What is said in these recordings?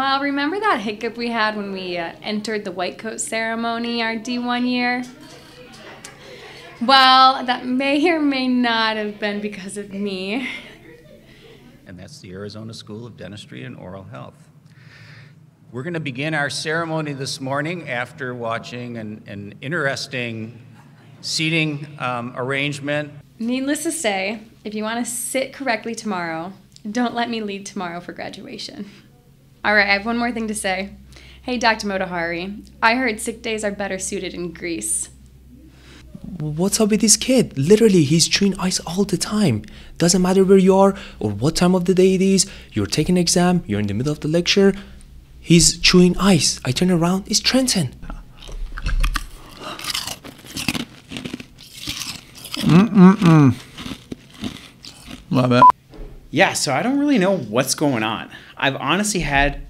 Well, remember that hiccup we had when we entered the white coat ceremony our D1 year? Well, that may or may not have been because of me. And that's the Arizona School of Dentistry and Oral Health. We're going to begin our ceremony this morning after watching an interesting seating arrangement. Needless to say, if you want to sit correctly tomorrow, don't let me lead tomorrow for graduation. All right, I have one more thing to say. Hey, Dr. Motahari, I heard sick days are better suited in Greece. What's up with this kid? Literally, he's chewing ice all the time. Doesn't matter where you are or what time of the day it is. You're taking an exam, you're in the middle of the lecture. He's chewing ice. I turn around, it's Trenton. Love it. Yeah, so I don't really know what's going on. I've honestly had,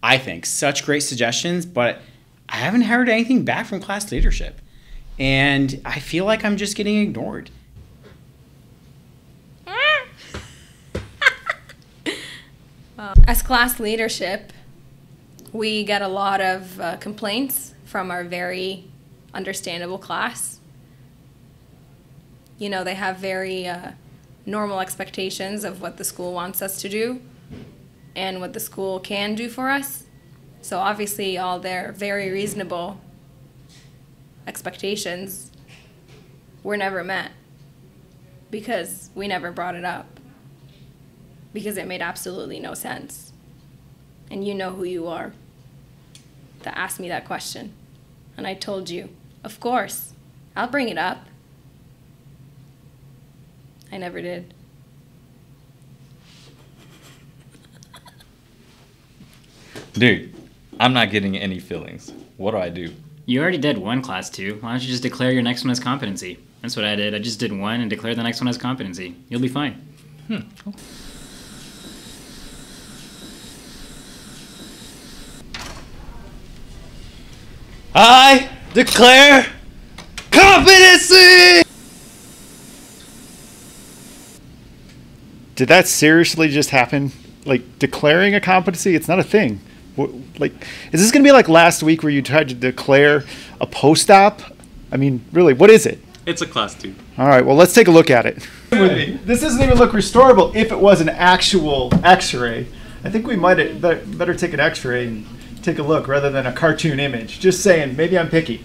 I think, such great suggestions, but I haven't heard anything back from class leadership. And I feel like I'm just getting ignored. As class leadership, we get a lot of complaints from our very understandable class. You know, they have very normal expectations of what the school wants us to do and what the school can do for us. So obviously all their very reasonable expectations were never met because we never brought it up, because it made absolutely no sense. And you know who you are that asked me that question. And I told you, of course, I'll bring it up. I never did. Dude, I'm not getting any feelings. What do I do? You already did one class two. Why don't you just declare your next one as competency? That's what I did. I just did one and declared the next one as competency. You'll be fine. Cool. I declare competency! Did that seriously just happen? Like, declaring a competency? It's not a thing. Like, is this going to be like last week where you tried to declare a post-op? I mean, really, what is it? It's a class two. All right, well, let's take a look at it. This doesn't even look restorable if it was an actual x-ray. I think we might better take an x-ray and take a look rather than a cartoon image. Just saying, maybe I'm picky.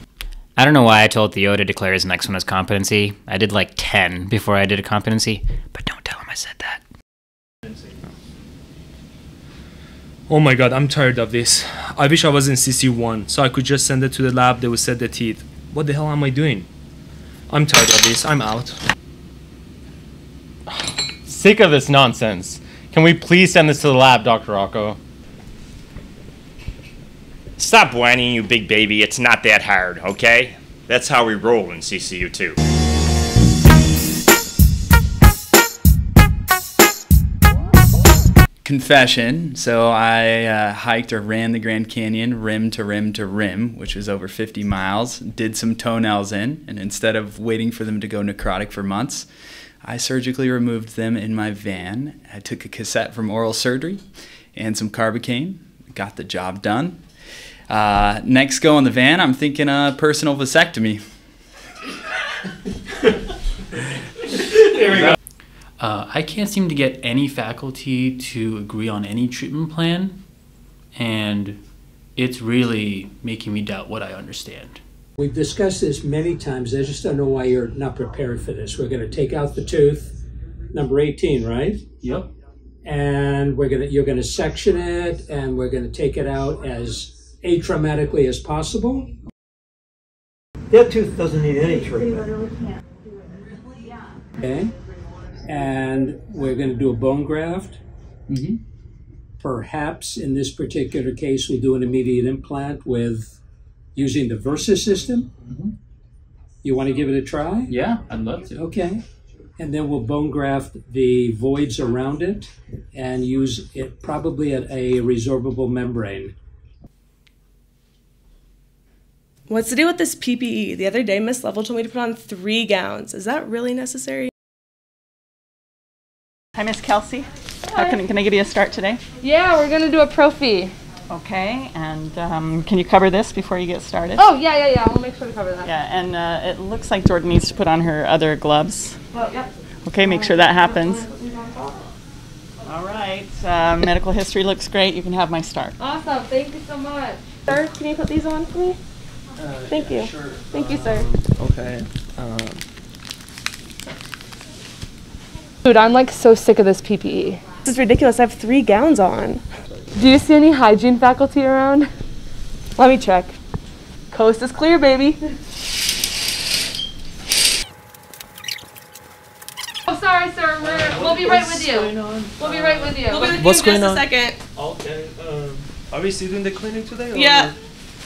I don't know why I told Theo to declare his next one as competency. I did like 10 before I did a competency, but don't tell him I said that. Oh my god, I'm tired of this. I wish I was in CCU1, so I could just send it to the lab, they would set the teeth. What the hell am I doing? I'm tired of this, I'm out. Sick of this nonsense. Can we please send this to the lab, Dr. Rocco? Stop whining, you big baby. It's not that hard, okay? That's how we roll in CCU2. Confession, so I hiked or ran the Grand Canyon rim to rim to rim, which was over 50 miles, did some toenails in, and instead of waiting for them to go necrotic for months, I surgically removed them in my van. I took a cassette from oral surgery and some Carbocaine, got the job done. Next go in the van, I'm thinking a personal vasectomy. There we go. I can't seem to get any faculty to agree on any treatment plan, and it's really making me doubt what I understand. We've discussed this many times. I just don't know why you're not prepared for this. We're going to take out the tooth, number 18, right? Yep. And you're going to section it, and we're going to take it out as atraumatically as possible. That tooth doesn't need any treatment. Okay. And we're going to do a bone graft. Mm-hmm. Perhaps in this particular case, we'll do an immediate implant with using the Versus system. Mm-hmm. You want to give it a try? Yeah, I'd love to. Okay. And then we'll bone graft the voids around it and use it probably at a resorbable membrane. What's the deal with this PPE? The other day, Ms. Lovell told me to put on 3 gowns. Is that really necessary? Hi, Miss Kelsey. Hi. Can I give you a start today? Yeah, we're going to do a prophy. Okay, and can you cover this before you get started? Oh, yeah, we'll make sure to cover that. Yeah, and it looks like Jordan needs to put on her other gloves. Well, yep. Okay, make sure that happens. All right, medical history looks great. You can have my start. Awesome, thank you so much. Sir, can you put these on for me? Thank you. Sure. Thank you, sir. Okay. Dude, I'm like so sick of this PPE. This is ridiculous. I have 3 gowns on. Do you see any hygiene faculty around? Let me check. Coast is clear, baby. Oh, sorry, sir. We'll be right with you. We'll be right with you. We'll be with you in just a second. Okay. Are we still doing the cleaning today? Or? Yeah,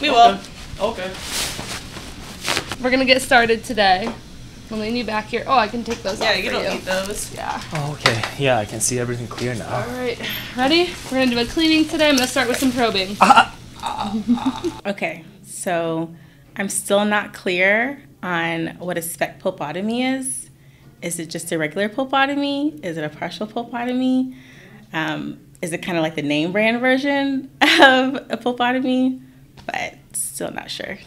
we will. Okay. We're going to get started today. We'll leave you back here. Oh, I can take those off. Yeah, you don't need those. Yeah. Oh, okay. Yeah, I can see everything clear now. All right. Ready? We're going to do a cleaning today. I'm going to start with some probing. Okay. So I'm still not clear on what a spec pulpotomy is. Is it just a regular pulpotomy? Is it a partial pulpotomy? Is it kind of like the name brand version of a pulpotomy? But still not sure.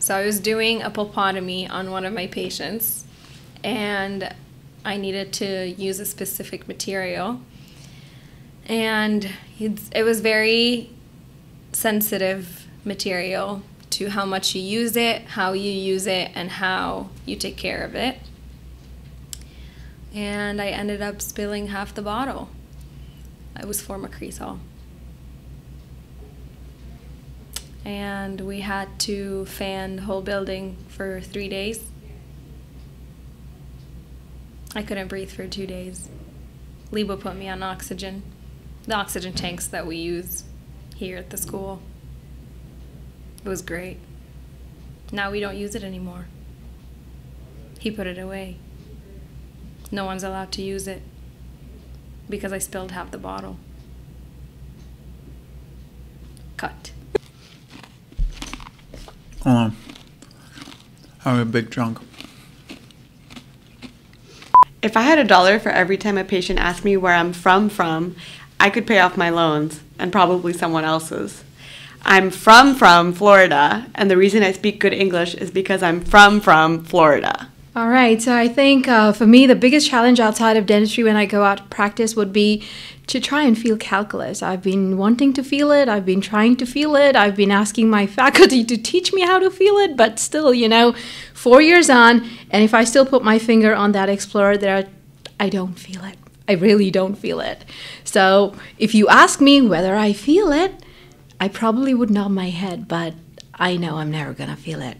So I was doing a pulpotomy on one of my patients, and I needed to use a specific material. And it was very sensitive material to how much you use it, how you use it, and how you take care of it. And I ended up spilling half the bottle. It was formacresol. And we had to fan the whole building for 3 days. I couldn't breathe for 2 days. Lebo put me on oxygen, the oxygen tanks that we use here at the school. It was great. Now we don't use it anymore. He put it away. No one's allowed to use it because I spilled half the bottle. Cut. I'm a big drunk. If I had $1 for every time a patient asked me where I'm from, I could pay off my loans and probably someone else's. I'm from Florida, and the reason I speak good English is because I'm from Florida. All right, so I think for me, the biggest challenge outside of dentistry when I go out to practice would be to try and feel calculus. I've been wanting to feel it. I've been trying to feel it. I've been asking my faculty to teach me how to feel it. But still, you know, 4 years on, and if I still put my finger on that explorer there, I don't feel it. I really don't feel it. So if you ask me whether I feel it, I probably would nod my head, but I know I'm never going to feel it.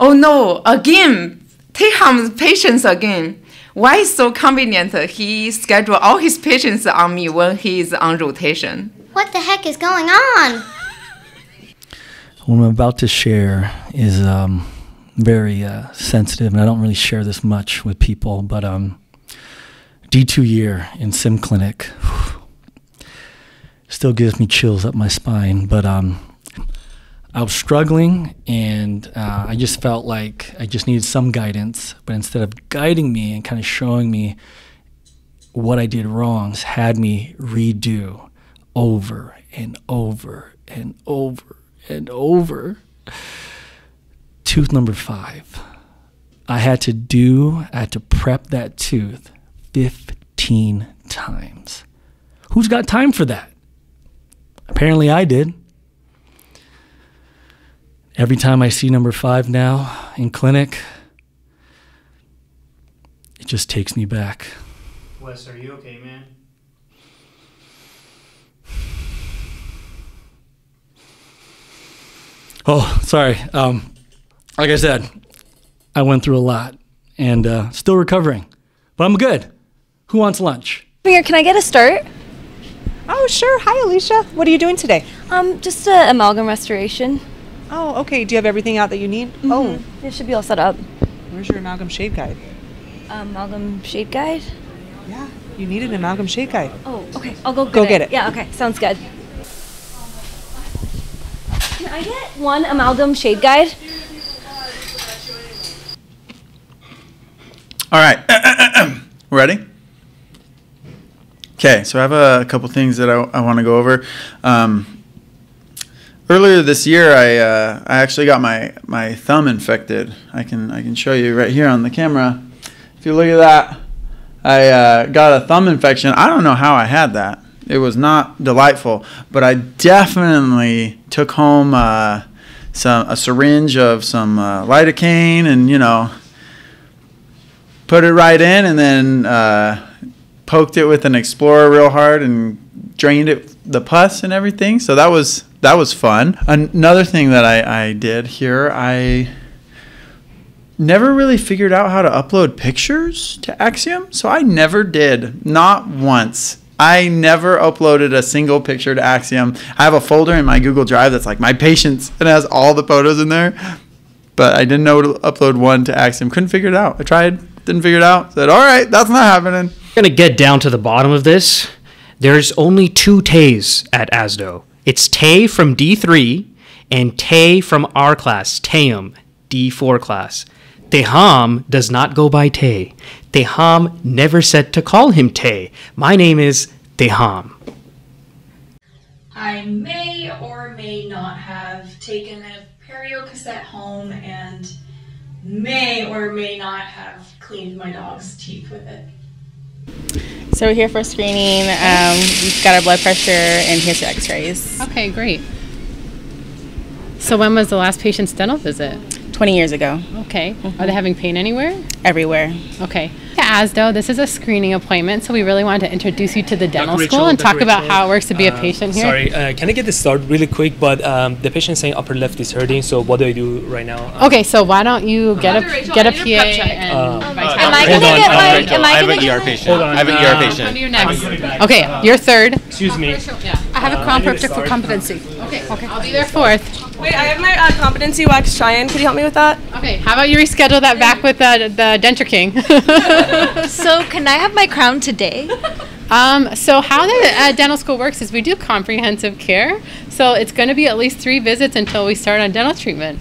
Oh, no, again. Tehaum's patients again. Why is so convenient? He scheduled all his patients on me when he is on rotation. What the heck is going on? What I'm about to share is very sensitive, and I don't really share this much with people, but D2 year in Sim Clinic still gives me chills up my spine, but I was struggling, and I just felt like I just needed some guidance. But instead of guiding me and kind of showing me what I did wrong, had me redo over and over and over and over. Tooth number 5. I had to prep that tooth 15 times. Who's got time for that? Apparently I did. Every time I see number 5 now in clinic, it just takes me back. Wes, are you okay, man? Oh, sorry. Like I said, I went through a lot and still recovering, but I'm good. Who wants lunch? Here, can I get a start? Oh, sure. Hi, Alicia. What are you doing today? Just amalgam restoration. Oh, okay. Do you have everything out that you need? Mm-hmm. Oh. It should be all set up. Where's your amalgam shade guide? Amalgam shade guide? Yeah. You need an amalgam shade guide. Oh, okay. I'll go get it. Yeah, okay. Sounds good. Can I get one amalgam shade guide? All right. Ready? Okay, so I have a couple things that I want to go over. Earlier this year, I actually got my thumb infected. I can show you right here on the camera. If you look at that, I got a thumb infection. I don't know how I had that. It was not delightful, but I definitely took home a syringe of some lidocaine and, you know, put it right in, and then poked it with an Explorer real hard and drained it, the pus and everything. So that was fun. Another thing that I did here, I never really figured out how to upload pictures to Axiom. So I never did, not once. I never uploaded a single picture to Axiom. I have a folder in my Google Drive that's like my patients, and it has all the photos in there. But I didn't know to upload one to Axiom. Couldn't figure it out. I tried, didn't figure it out. Said, all right, that's not happening. We're going to get down to the bottom of this. There's only two Tays at ASDO. It's Tay from D3 and Tay from our class, Tayum, D4 class. Tehaum does not go by Tay. Tehaum never said to call him Tay. My name is Tehaum. I may or may not have taken a perio cassette home and may or may not have cleaned my dog's teeth with it. So we're here for screening. We've got our blood pressure and here's your x-rays. Okay, great. So when was the last patient's dental visit? 20 years ago. Okay. Mm-hmm. Are they having pain anywhere? Everywhere. Okay. At ASDO, this is a screening appointment, so we really wanted to introduce you to the dental school and talk about how it works to be a patient here. Sorry, can I get this started really quick? But the patient's saying upper left is hurting, so what do I do right now? Okay, so why don't you get a PA? I have an ER patient. You're next. Okay, you're third. Excuse me. I have a crown for competency. Okay. I'll be there fourth. Wait, I have my competency wax try-in. Could you help me with that? Okay, how about you reschedule that back with the Denture King? So can I have my crown today? So how the dental school works is we do comprehensive care. So it's going to be at least 3 visits until we start on dental treatment.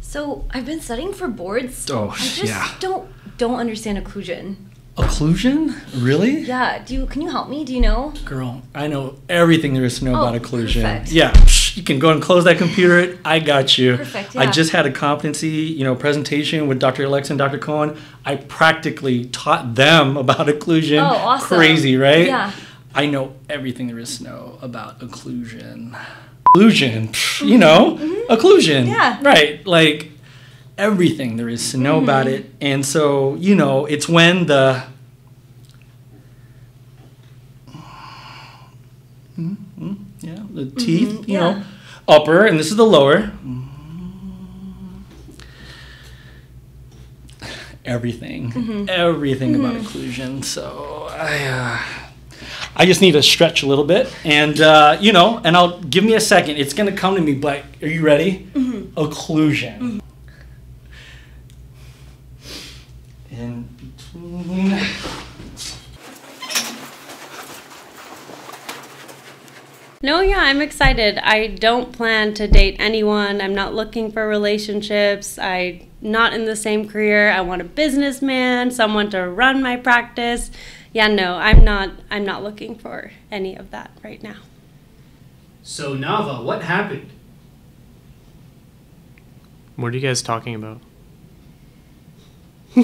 So I've been studying for boards. Oh, I just don't understand occlusion. Occlusion? Really? Yeah. Can you help me? Do you know? Girl, I know everything there is to know about occlusion. Perfect. Yeah. You can go and close that computer. I got you. Perfect. Yeah. I just had a competency, presentation with Dr. Alex and Dr. Cohen. I practically taught them about occlusion. Oh, awesome. Crazy, right? Yeah. I know everything there is to know about occlusion. Occlusion, occlusion. Yeah. Right. Like everything there is to know about it. And so, it's when the teeth, upper, and this is the lower. Everything about occlusion. So I just need to stretch a little bit, and and I'll give me a second. It's gonna come to me, but are you ready? Occlusion. In between. No, yeah, I'm excited. I don't plan to date anyone. I'm not looking for relationships. I'm not in the same career. I want a businessman, someone to run my practice. Yeah, no, I'm not looking for any of that right now. So Nava, what happened? What are you guys talking about? Hi,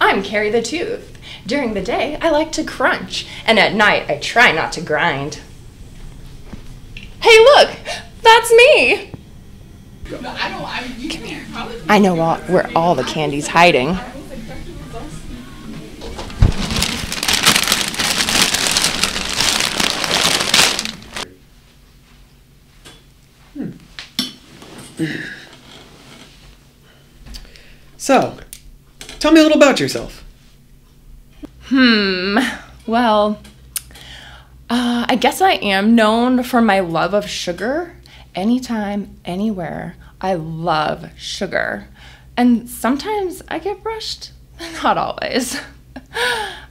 I'm Carrie the Tooth. During the day, I like to crunch, and at night, I try not to grind. Hey, look! That's me! Come here. I know where all the candy's hiding. So, tell me a little about yourself. Well, I guess I am known for my love of sugar. Anytime, anywhere, I love sugar. And sometimes I get brushed, not always.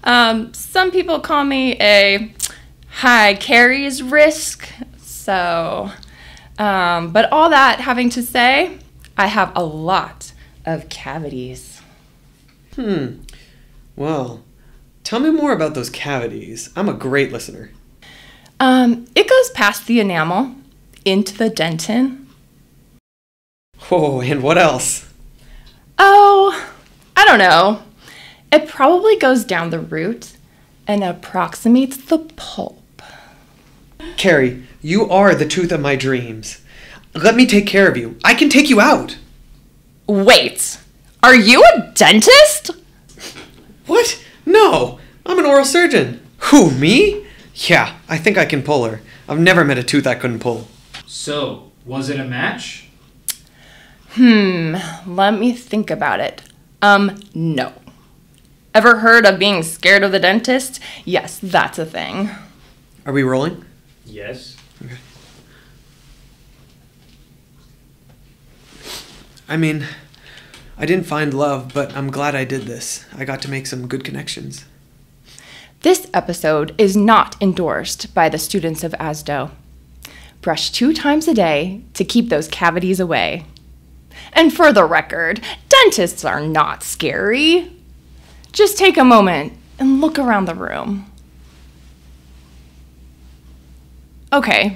Some people call me a high caries risk, so, but all that having to say, I have a lot of cavities. Well, tell me more about those cavities. I'm a great listener. It goes past the enamel, into the dentin. Oh, and what else? Oh, I don't know. It probably goes down the root and approximates the pulp. Carrie, you are the tooth of my dreams. Let me take care of you. I can take you out. Wait, are you a dentist? What? No, I'm an oral surgeon. Who, me? Yeah, I think I can pull her. I've never met a tooth I couldn't pull. So, was it a match? Let me think about it. No. Ever heard of being scared of the dentist? Yes, that's a thing. Are we rolling? Yes. Okay. I mean, I didn't find love, but I'm glad I did this. I got to make some good connections. This episode is not endorsed by the students of ASDO. Brush 2 times a day to keep those cavities away. And for the record, dentists are not scary. Just take a moment and look around the room. Okay,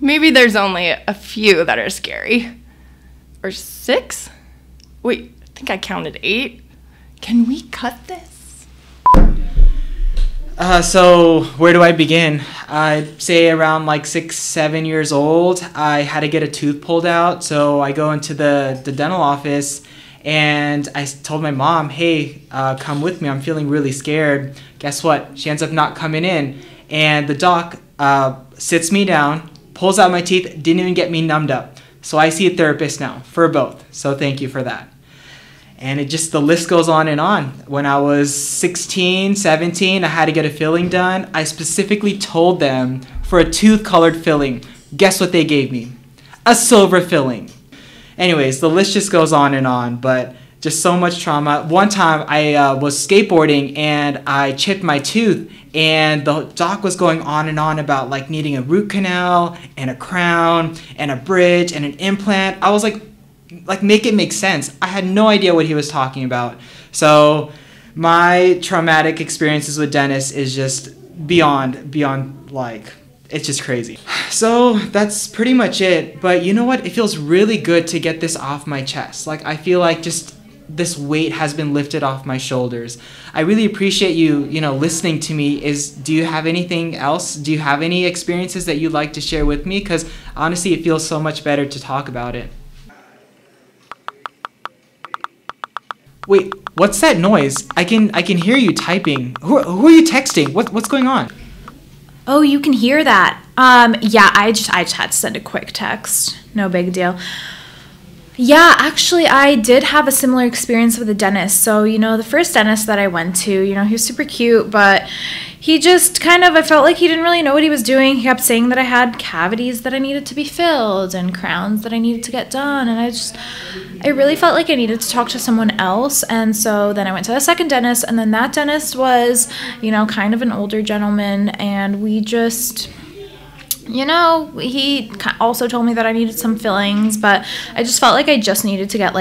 maybe there's only a few that are scary. Or 6? Wait, I think I counted 8. Can we cut this? So where do I begin? I'd say around like 6, 7 years old, I had to get a tooth pulled out. So I go into the dental office and I told my mom, hey, come with me. I'm feeling really scared. Guess what? She ends up not coming in. And the doc sits me down, pulls out my teeth, didn't even get me numbed up. So I see a therapist now for both. So thank you for that. And it just, the list goes on and on. When I was 16, 17, I had to get a filling done. I specifically told them for a tooth-colored filling. Guess what they gave me? A silver filling. Anyways, the list just goes on and on, but just so much trauma. One time I was skateboarding and I chipped my tooth and the doc was going on and on about like needing a root canal and a crown and a bridge and an implant. I was like make it make sense. I had no idea what he was talking about. So my traumatic experiences with dentists is just beyond like, it's just crazy. So that's pretty much it. But you know what? It feels really good to get this off my chest. Like I feel like just this weight has been lifted off my shoulders. I really appreciate you, listening to me. Do you have anything else? Do you have any experiences that you'd like to share with me? Because honestly, it feels so much better to talk about it. Wait, what's that noise? I can hear you typing. Who are you texting? What's going on? Oh, you can hear that. Yeah, I just had to send a quick text. No big deal. Yeah, actually, I did have a similar experience with a dentist. So, the first dentist that I went to, he was super cute, but he just kind of, I felt like he didn't really know what he was doing. He kept saying that I had cavities that I needed to be filled and crowns that I needed to get done. And I really felt like I needed to talk to someone else. And so then I went to the second dentist, and then that dentist was, kind of an older gentleman. And we just... he also told me that I needed some fillings, but I just felt like I just needed to get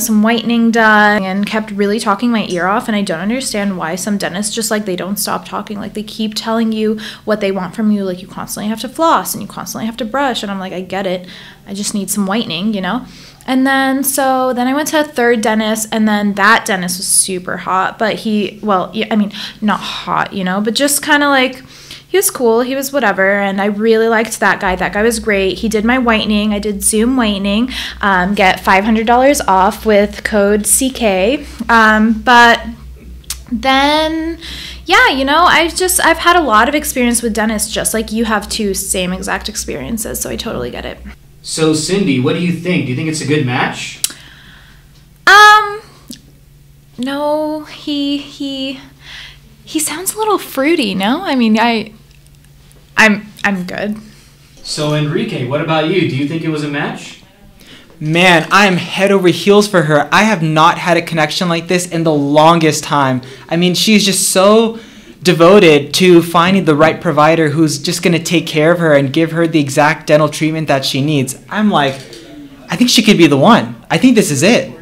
some whitening done and kept really talking my ear off. And I don't understand why some dentists just they don't stop talking. They keep telling you what they want from you. You constantly have to floss and you constantly have to brush. And I'm like, I get it. I just need some whitening, And then, then I went to a third dentist, and then that dentist was super hot, but not hot, but just kind of he was cool, he was whatever, and I really liked that guy. That guy was great. He did my whitening. I did Zoom whitening. Get $500 off with code CK. But then, yeah, I've had a lot of experience with dentists, just like you have too, same exact experiences, so I totally get it. So Cindy, what do you think? Do you think it's a good match? No, he sounds a little fruity, no? I mean, I'm good. So Enrique, what about you? Do you think it was a match? Man, I am head over heels for her. I have not had a connection like this in the longest time. I mean, she's just so devoted to finding the right provider who's just going to take care of her and give her the exact dental treatment that she needs. I'm like, I think she could be the one. I think this is it.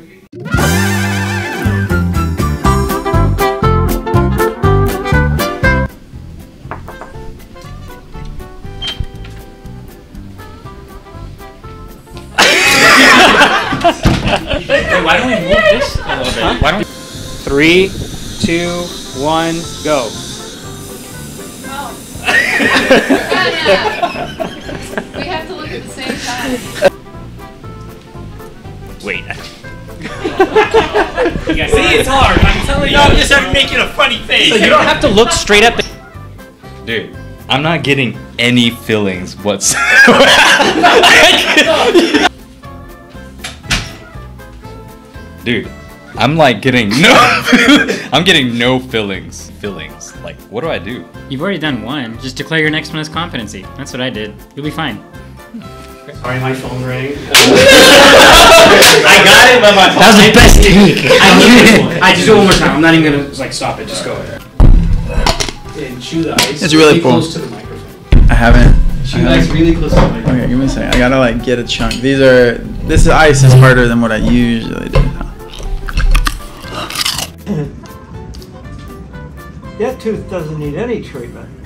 Why don't we move this a little bit? Why don't we... 3, 2, 1, go. Oh. Yeah. We have to look at the same time. Wait. See, it's hard. I'm telling you. No, I'm just making a funny face. So you don't have to look straight at the... Dude, I'm not getting any feelings whatsoever. Dude, I'm like getting no, I'm getting no fillings. Fillings. Like, what do I do? You've already done one. Just declare your next one as competency. That's what I did. You'll be fine. Sorry, my phone rang. I got it, but my phone. That was the best technique. I just do it one more time. I'm not even gonna like stop it. Just go. And chew the ice. It's really cool. Close to the microphone. I haven't. Chew the ice really close to the microphone. Okay, give me a second. I gotta like get a chunk. These are. This ice is harder than what I usually do. That tooth doesn't need any treatment.